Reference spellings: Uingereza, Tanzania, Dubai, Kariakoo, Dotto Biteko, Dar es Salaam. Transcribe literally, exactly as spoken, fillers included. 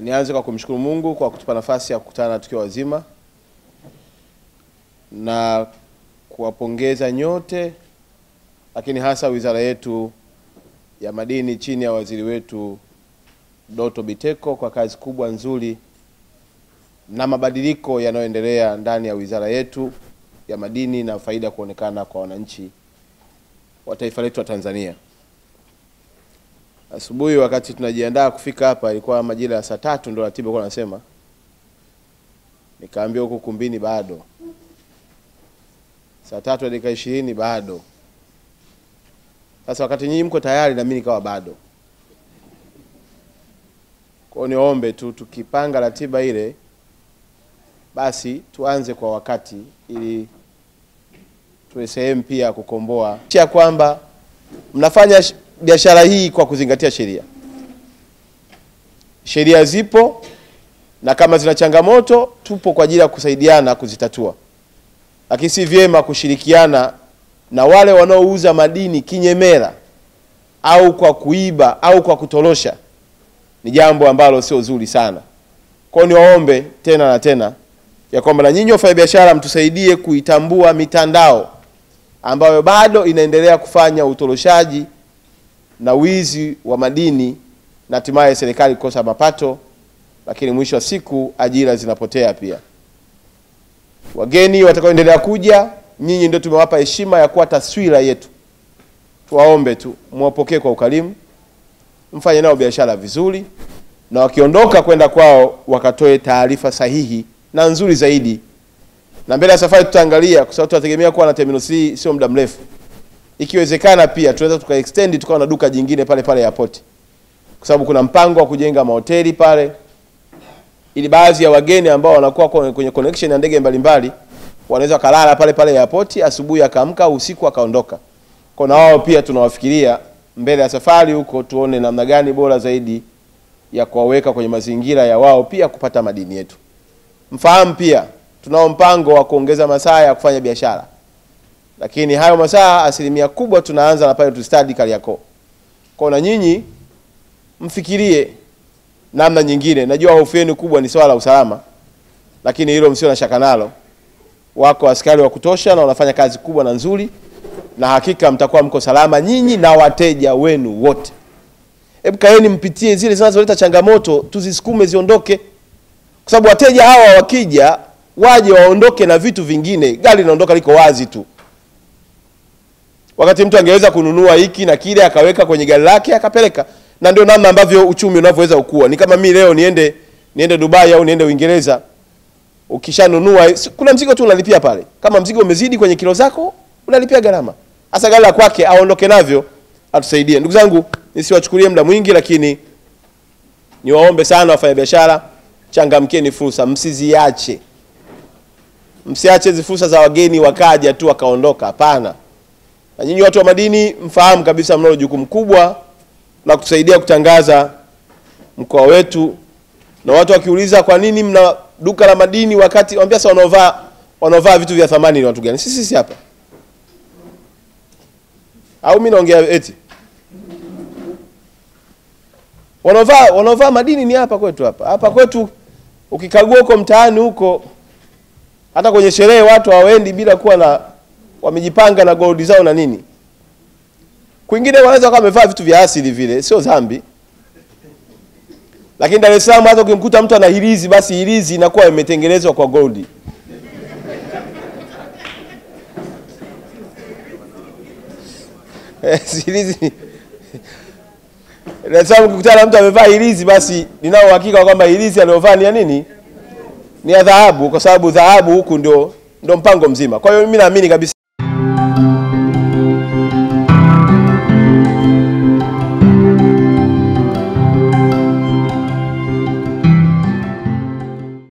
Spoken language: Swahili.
Nianze kwa kumshukuru Mungu kwa kutupa nafasi ya kukutana tukiwa wazima na kuwapongeza nyote, lakini hasa wizara yetu ya madini chini ya waziri wetu Dotto Biteko kwa kazi kubwa nzuri na mabadiliko yanayoendelea ndani ya wizara yetu ya madini na faida kuonekana kwa wananchi wa taifa letu la Tanzania. Asubuhi wakati tunajiandaa kufika hapa ilikuwa majira ya saa tatu ndio ratiba ilikuwa inasema. Nikaambia huko kumbini bado. Saa tatu hadi dakika ishirini bado. Sasa wakati nyinyi mko tayari na mimi nikawa bado. Kwa niombe tu tukipanga ratiba ile basi tuanze kwa wakati ili tuwe sehemu pia kukomboa chia kwamba mnafanya biashara hii kwa kuzingatia sheria. Sheria zipo na kama zina changamoto tupo kwa ajili ya kusaidiana kuzitatua. Lakini si vyema kushirikiana na wale wanaouza madini kinyemera au kwa kuiba au kwa kutorosha. Ni jambo ambalo sio zuri sana. Kwa niwaombe tena na tena ya kwamba na nyinyi wafanyabiashara mtusaidie kuitambua mitandao ambayo bado inaendelea kufanya utoroshaji na wizi wa madini na hatimaye serikali kukosa mapato, lakini mwisho wa siku ajira zinapotea pia. Wageni watakaoendelea kuja, nyinyi ndio tumewapa heshima ya kuwa taswira yetu. Tuwaombe tu muwapokee kwa ukarimu, mfanye nao biashara vizuri, na wakiondoka kwenda kwao wakatoe taarifa sahihi na nzuri zaidi. Na mbele ya safari tutaangalia kwa sababu tunategemea kuwa na terminal C sio muda mrefu. Ikiwezekana pia tunaweza tuka extend tukawa na duka jingine pale pale airport. Kwa sababu kuna mpango wa kujenga mahoteli pale ili baadhi ya wageni ambao wanakuwa kwenye connection na ndege mbalimbali wanaweza kalala pale pale airport, asubuhi akaamka, usiku akaondoka. Kwa na wao pia tunawafikiria mbele ya safari huko tuone namna gani bora zaidi ya kuwaweka kwenye mazingira ya wao pia kupata madini yetu. Mfahamu pia tunao mpango wa kuongeza masaa ya kufanya biashara. Lakini hayo masaa asilimia kubwa tunaanza na pale tu study Kariakoo. Kwa na nyinyi mfikirie namna nyingine. Najua hofu yenu kubwa ni swala la usalama. Lakini hilo msio na shaka nalo. Wako askari wa kutosha na wanafanya kazi kubwa na nzuri na hakika mtakuwa mko salama nyinyi na wateja wenu wote. Hebu kaeni mpitie zile zinazoleta changamoto tuzisukume ziondoke. Kwa sababu wateja hawa wakija waje waondoke na vitu vingine, gari linaondoka liko wazi tu. Wakati mtu angeweza kununua hiki na kile akaweka kwenye gari lake akapeleka. Na ndio namna ambavyo uchumi unavyoweza kukua. Ni kama mimi leo niende niende Dubai au niende Uingereza. Ukishanunua kuna mzigo tu unalipia pale. Kama mzigo umezidi kwenye kilo zako unalipia gharama. Hasa gari la kwake aondoke navyo atusaidie. Ndugu zangu, nisiwachukulie muda mwingi lakini niwaombe sana wafanyabiashara, changamkieni fursa, msiziache. Msiache hizo fursa za wageni wakaja tu wakaondoka, hapana. Na nyinyi watu wa madini mfahamu kabisa mnalo jukumu kubwa la kutusaidia kutangaza mkoa wetu. Na watu wakiuliza kwa nini mna duka la madini wakati waambia sasa wanaovaa wanaovaa vitu vya thamani ni watu gani? Sisi sisi hapa. Au mimi naongea eti? Wanaovaa wanaovaa madini ni hapa kwetu hapa. Hapa kwetu ukikagua huko mtaani huko hata kwenye sherehe watu hawaendi bila kuwa na wamejipanga na gold zao na nini. Kwingine wanaweza kuwa wamevaa vitu vya asili vile, sio dhambi. Lakini Dar es Salaam hata ukimkuta mtu ana hirizi basi hirizi inakuwa imetengenezwa kwa gold. Eh, hirizi. Dar es Salaam ukikutana mtu amevaa hirizi basi ninao uhakika kwamba hirizi aliyovaa ni ya nini? Ni ya dhahabu kwa sababu dhahabu huku ndio ndio mpango mzima. Kwa hiyo mimi naamini kabisa